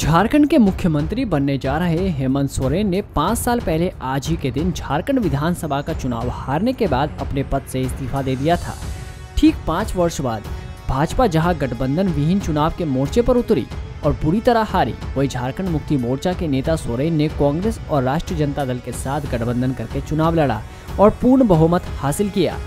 झारखंड के मुख्यमंत्री बनने जा रहे हेमंत सोरेन ने 5 साल पहले आज ही के दिन झारखंड विधानसभा का चुनाव हारने के बाद अपने पद से इस्तीफा दे दिया था। ठीक 5 वर्ष बाद भाजपा जहां गठबंधन विहीन चुनाव के मोर्चे पर उतरी और पूरी तरह हारी, वही झारखंड मुक्ति मोर्चा के नेता सोरेन ने कांग्रेस और राष्ट्रीय जनता दल के साथ गठबंधन करके चुनाव लड़ा और पूर्ण बहुमत हासिल किया।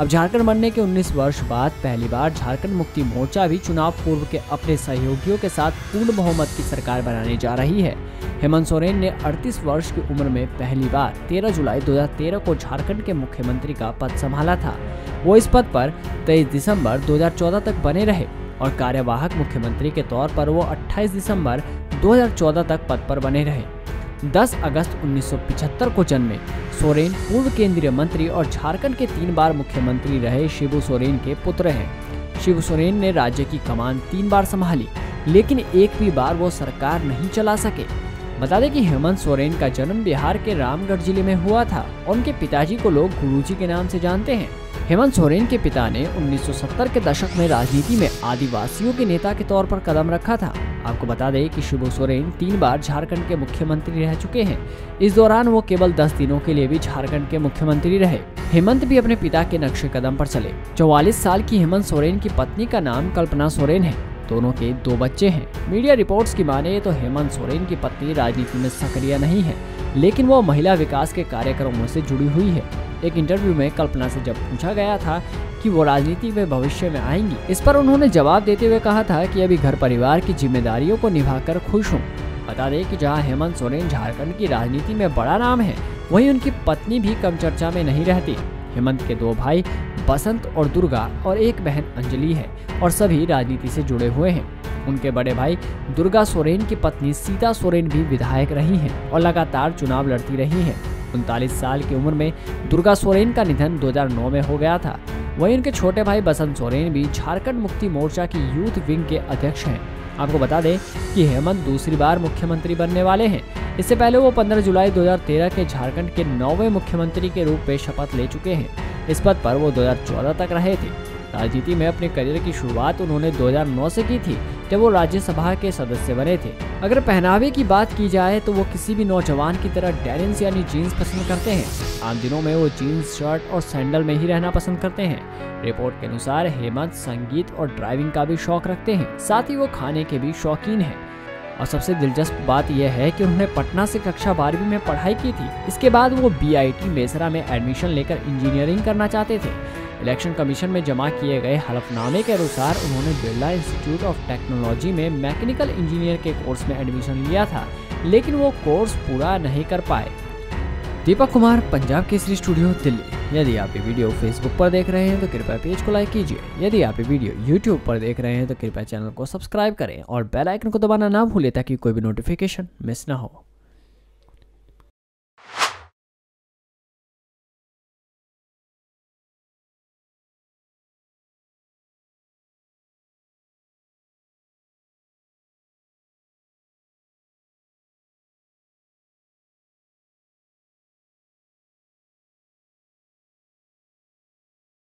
अब झारखंड बनने के 19 वर्ष बाद पहली बार झारखंड मुक्ति मोर्चा भी चुनाव पूर्व के अपने सहयोगियों के साथ पूर्ण बहुमत की सरकार बनाने जा रही है। हेमंत सोरेन ने 38 वर्ष की उम्र में पहली बार 13 जुलाई 2013 को झारखंड के मुख्यमंत्री का पद संभाला था। वो इस पद पर 23 दिसंबर 2014 तक बने रहे और कार्यवाहक मुख्यमंत्री के तौर पर वो 28 दिसंबर 2014 तक पद पर बने रहे। 10 अगस्त 1975 को जन्मे सोरेन पूर्व केंद्रीय मंत्री और झारखंड के 3 बार मुख्यमंत्री रहे शिबू सोरेन के पुत्र हैं। शिव सोरेन ने राज्य की कमान 3 बार संभाली, लेकिन एक भी बार वो सरकार नहीं चला सके। बता दें कि हेमंत सोरेन का जन्म बिहार के रामगढ़ जिले में हुआ था और उनके पिताजी को लोग गुरुजी के नाम से जानते हैं। हेमंत सोरेन के पिता ने 1970 के दशक में राजनीति में आदिवासियों के नेता के तौर पर कदम रखा था। आपको बता दें कि शिबू सोरेन 3 बार झारखंड के मुख्यमंत्री रह चुके हैं। इस दौरान वो केवल 10 दिनों के लिए भी झारखंड के मुख्यमंत्री रहे। हेमंत भी अपने पिता के नक्शे कदम पर चले। 44 साल की हेमंत सोरेन की पत्नी का नाम कल्पना सोरेन है। दोनों के 2 बच्चे हैं। मीडिया रिपोर्ट्स की माने तो हेमंत सोरेन की पत्नी राजनीति में सक्रिय नहीं है, लेकिन वो महिला विकास के कार्यक्रमों से जुड़ी हुई है। एक इंटरव्यू में कल्पना से जब पूछा गया था कि वो राजनीति में भविष्य में आएंगी, इस पर उन्होंने जवाब देते हुए कहा था कि अभी घर परिवार की जिम्मेदारियों को निभाकर खुश हूं। बता दें कि जहां हेमंत सोरेन झारखंड की राजनीति में बड़ा नाम है, वहीं उनकी पत्नी भी कम चर्चा में नहीं रहती। हेमंत के 2 भाई बसंत और दुर्गा और एक बहन अंजलि है और सभी राजनीति से जुड़े हुए हैं। उनके बड़े भाई दुर्गा सोरेन की पत्नी सीता सोरेन भी विधायक रही हैं और लगातार चुनाव लड़ती रही हैं। 39 साल की उम्र में दुर्गा सोरेन का निधन 2009 में हो गया था। वहीं उनके छोटे भाई बसंत सोरेन भी झारखंड मुक्ति मोर्चा की यूथ विंग के अध्यक्ष हैं। आपको बता दें कि हेमंत दूसरी बार मुख्यमंत्री बनने वाले हैं। इससे पहले वो 15 जुलाई 2013 के झारखंड के 9वें मुख्यमंत्री के रूप में शपथ ले चुके हैं। इस पद पर वो 2014 तक रहे थे। राजनीति में अपने करियर की शुरुआत उन्होंने 2009 से की थी, जब वो राज्यसभा के सदस्य बने थे। अगर पहनावे की बात की जाए तो वो किसी भी नौजवान की तरह डेनिम्स यानी जीन्स पसंद करते हैं। आम दिनों में वो जीन्स, शर्ट और सैंडल में ही रहना पसंद करते हैं। रिपोर्ट के अनुसार हेमंत संगीत और ड्राइविंग का भी शौक रखते हैं, साथ ही वो खाने के भी शौकीन हैं। और सबसे दिलचस्प बात यह है कि उन्होंने पटना से कक्षा 12वीं में पढ़ाई की थी। इसके बाद वो BIT मेसरा में एडमिशन लेकर इंजीनियरिंग करना चाहते थे। इलेक्शन कमीशन में जमा किए गए हलफनामे के अनुसार उन्होंने बिरला इंस्टीट्यूट ऑफ टेक्नोलॉजी में मैकेनिकल इंजीनियर के कोर्स में एडमिशन लिया था, लेकिन वो कोर्स पूरा नहीं कर पाए। दीपक कुमार, पंजाब केसरी स्टूडियो, दिल्ली। यदि आप ये वीडियो फेसबुक पर देख रहे हैं तो कृपया पेज को लाइक कीजिए। यदि आप ये वीडियो यूट्यूब पर देख रहे हैं तो कृपया चैनल को सब्सक्राइब करें और बेल आइकन को दबाना ना भूलें ताकि कोई भी नोटिफिकेशन मिस ना हो।